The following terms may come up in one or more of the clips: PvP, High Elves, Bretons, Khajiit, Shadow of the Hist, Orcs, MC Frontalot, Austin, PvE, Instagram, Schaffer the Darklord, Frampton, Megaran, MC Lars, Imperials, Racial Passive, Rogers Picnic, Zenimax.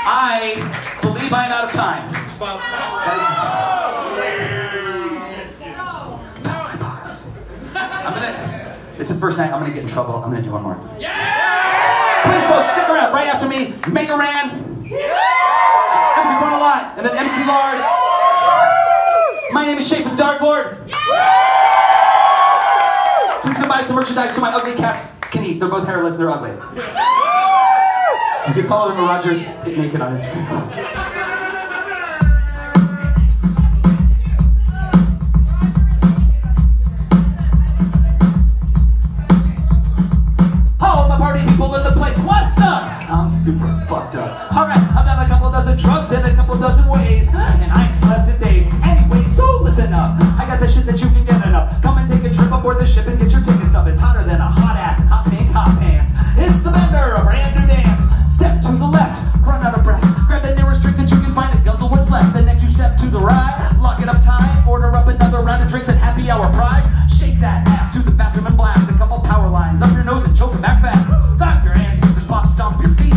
I believe I'm out of time. Tell my boss. It's the first night. I'm gonna get in trouble. I'm gonna do one more. Yeah! Please, folks, stick around. Right after me, Megaran, MC Frontalot, and then MC Lars. My name is Schaffer the Darklord. Yeah! Please come buy some merchandise so my ugly cats can eat. They're both hairless and they're ugly. You can follow them at Rogers Picnic on Instagram. Super fucked up. Alright, I've done a couple dozen drugs in a couple dozen ways, and I ain't slept in days. Anyway, so listen up. I got the shit that you can get enough. Come and take a trip aboard the ship and get your tickets up. It's hotter than a hot ass and hot pink hot pants. It's the Bender, a brand new dance. Step to the left, run out of breath. Grab the nearest drink that you can find and guzzle what's left. The next you step to the right, lock it up tight. Order up another round of drinks at happy hour prize. Shake that ass to the bathroom and blast a couple power lines up your nose and choke it back fast. Clap your hands, fingers pop, stomp your feet.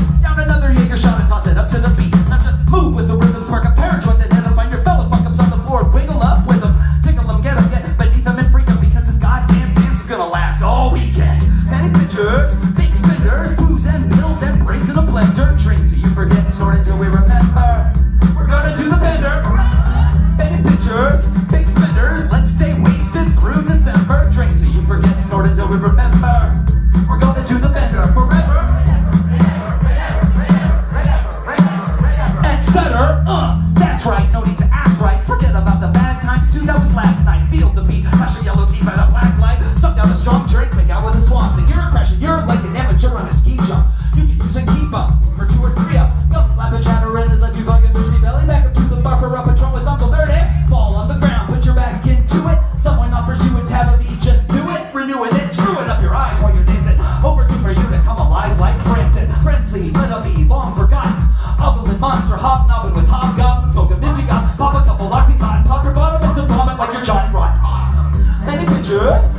Take a shot and toss it up to the beat. Now just move with the rhythm, spark a pair of joints and hit them. Find your fella fuck-ups on the floor, wiggle up with them. Tickle them, get them, get beneath them and freak them. Because this goddamn dance is gonna last all weekend. Many pitchers, big spinners, booze and pills and brains in a blender. Drink till you forget, snort until we remember. We're gonna do the Bender. Many pitchers, big spinners, let's stay wasted through December. Drink till you forget, snort until we remember. We're gonna do the Bender forever. That's right, no need to act right. Forget about the bad times, dude, that was last night. Feel the beat, flash a yellow teeth at a black light. Suck down a strong drink, make out with a swamp. Then you're crashing, you're like an amateur on a ski jump. You can use a keep up, for 2 or 3 up. Milk, lap, and chatter, and it's like you fucking thirsty belly. Back up to the bar for up a drum with Uncle Dirty. Fall on the ground, put your back into it. Someone offers you a tab of E, just do it. Renew it, then screw it up your eyes while you're dancing. Overdue for you to come alive like Frampton. Friends leave, let it be long forgotten. Ugly monster hobnobbing.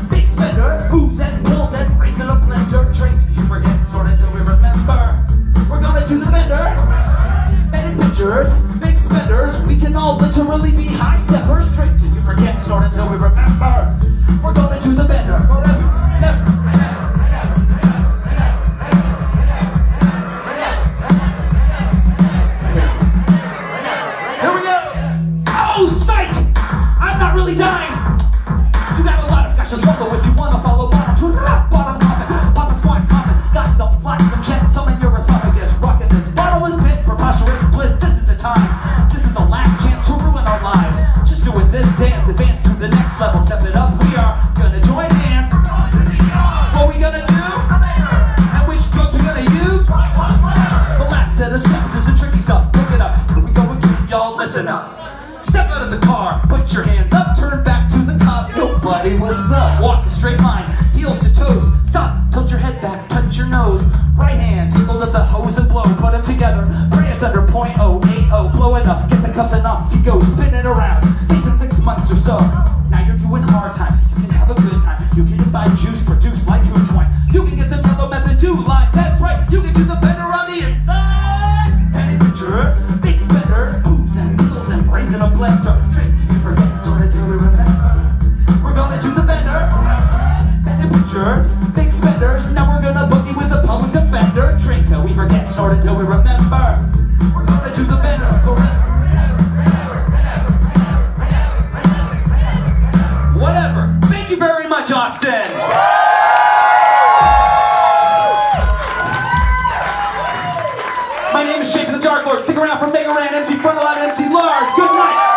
Big spenders, booze and pills and brains in a blender. Drink till you forget, snort until we remember. We're gonna do the Bender. Many pitchers, big spenders. We can all literally be high steppers. Drink till you forget, snort until we remember. We're gonna do the Bender forever, never, never. Here we go. Oh, psych! I'm not really dying. You got a lot of scotch to swallow if you wanna follow bottom to rock, bottom coffin, bottom squat coffin. Got some flight, some jet, some in your esophagus. Rockin' this bottle is bit, preposterous bliss. This is the time, this is the last chance to ruin our lives. Just do it, this dance, advance to the next level, step it up. We are gonna join hands. What we gonna do? And which drugs we gonna use? The last set of steps is the tricky stuff. Pick it up, here we go again, y'all. Listen up. Step out of the car, put your hands up, turn back to the top. Buddy, what's up? Walk a straight line, heels to toes. Stop, tilt your head back, touch your nose. Right hand, tingle at the hose and blow. Put them together, brands under .080. Blow it up, get the cuffs and off you go. Spin it around, these in 6 months or so. Now you're doing hard time, you can have a good time. You can buy juice, produce like hooch wine. You can get some yellow method, do line, that's right. You can do the Bender on the inside. Penny pitchers, big spenders, booze and pills and brains in a blender. Trick you forget, sort of do we remember. We're gonna do the Bender. Many pitchers, big spenders. Now we're gonna boogie with the public defender. Drink till we forget, snort until we remember. We're gonna do the Bender forever. Whatever. Thank you very much, Austin. My name is Schaffer the Darklord. Stick around for Megaran, MC Frontalot, and MC Lars. Good night.